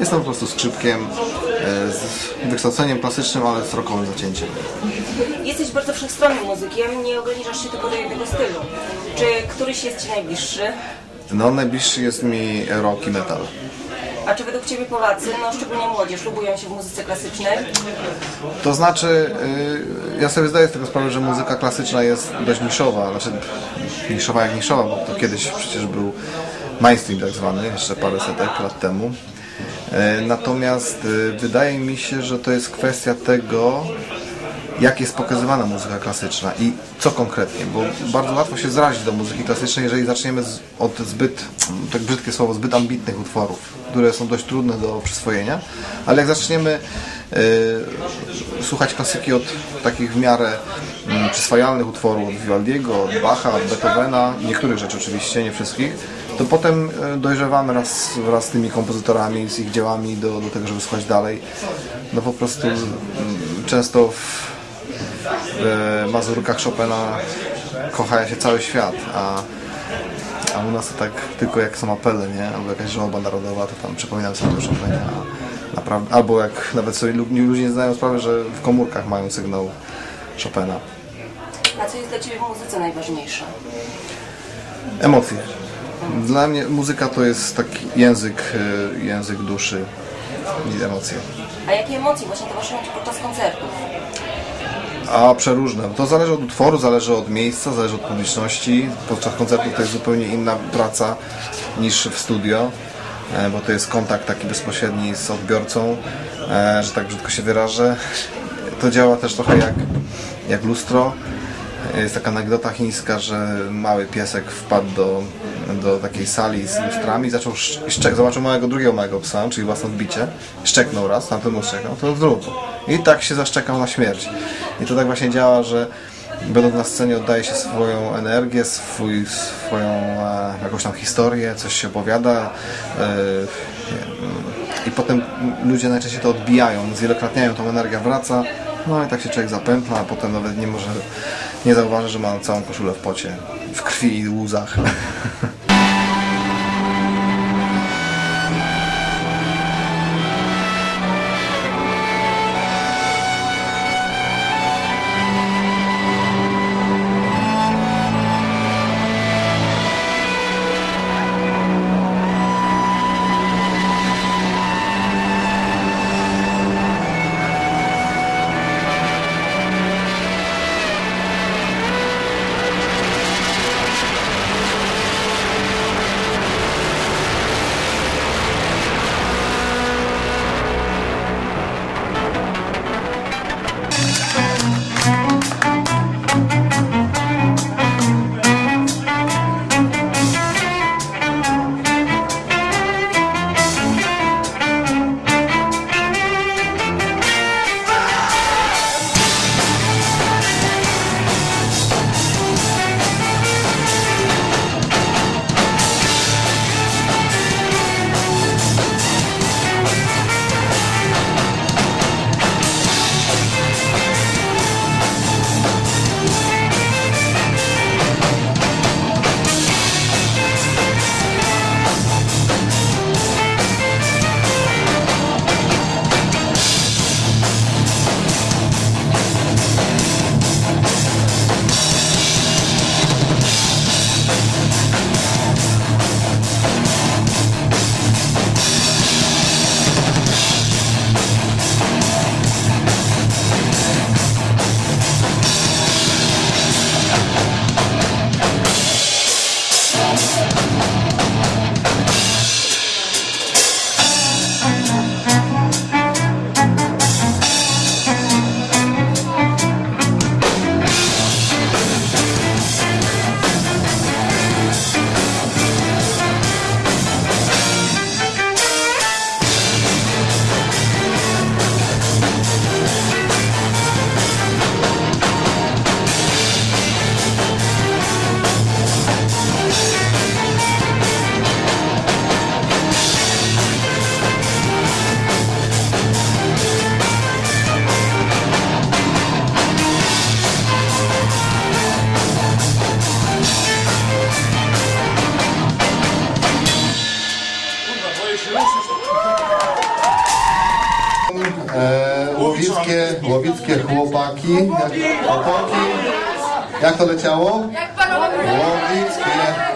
Jestem po prostu skrzypkiem z wykształceniem klasycznym, ale z rockowym zacięciem. Jesteś bardzo wszechstronnym muzykiem, nie ograniczasz się tylko do jednego stylu. Czy któryś jest Ci najbliższy? No, najbliższy jest mi rock i metal. A czy według Ciebie Polacy, no szczególnie młodzież, lubują się w muzyce klasycznej? To znaczy, ja sobie zdaję z tego sprawę, że muzyka klasyczna jest dość niszowa, znaczy niszowa jak niszowa, bo to kiedyś przecież był mainstream tak zwany, jeszcze parę setek lat temu. Natomiast wydaje mi się, że to jest kwestia tego, jak jest pokazywana muzyka klasyczna i co konkretnie, bo bardzo łatwo się zrazić do muzyki klasycznej, jeżeli zaczniemy od zbyt, tak brzydkie słowo, zbyt ambitnych utworów, które są dość trudne do przyswojenia, ale jak zaczniemy słuchać klasyki od takich w miarę przyswajalnych utworów, od Vivaldiego, od Bacha, od Beethovena, niektórych rzeczy oczywiście, nie wszystkich, to potem dojrzewamy wraz z tymi kompozytorami, z ich dziełami do tego, żeby słuchać dalej. No po prostu często w mazurkach Chopina kocha się cały świat, a u nas to tak tylko jak są apele, nie? Albo jakaś żałoba narodowa, to tam przypominam sobie o Chopinie, naprawdę, albo jak nawet sobie ludzie nie znają sprawy, że w komórkach mają sygnał Chopina. A co jest dla Ciebie w muzyce najważniejsze? Emocje. Dla mnie muzyka to jest taki język duszy i emocje. A jakie emocje właśnie towarzyszą Ci podczas koncertów? A przeróżne. To zależy od utworu, zależy od miejsca, zależy od publiczności. Podczas koncertów to jest zupełnie inna praca niż w studio, bo to jest kontakt taki bezpośredni z odbiorcą, że tak brzydko się wyrażę. To działa też trochę jak lustro. Jest taka anegdota chińska, że mały piesek wpadł do takiej sali z lustrami, zaczął zobaczył drugiego małego psa, czyli własne odbicie, szczeknął raz, tamten szczeknął, to w drugą. I tak się zaszczekał na śmierć. I to tak właśnie działa, że będąc na scenie oddaje się swoją energię, swoją jakąś tam historię, coś się opowiada i potem ludzie najczęściej to odbijają, zwielokrotniają, tą energię wraca. No i tak się człowiek zapętla, a potem nawet nie zauważy, że ma całą koszulę w pocie, w krwi i łzach. Opoki. Jak to leciało? Jak panowie. Łowickie.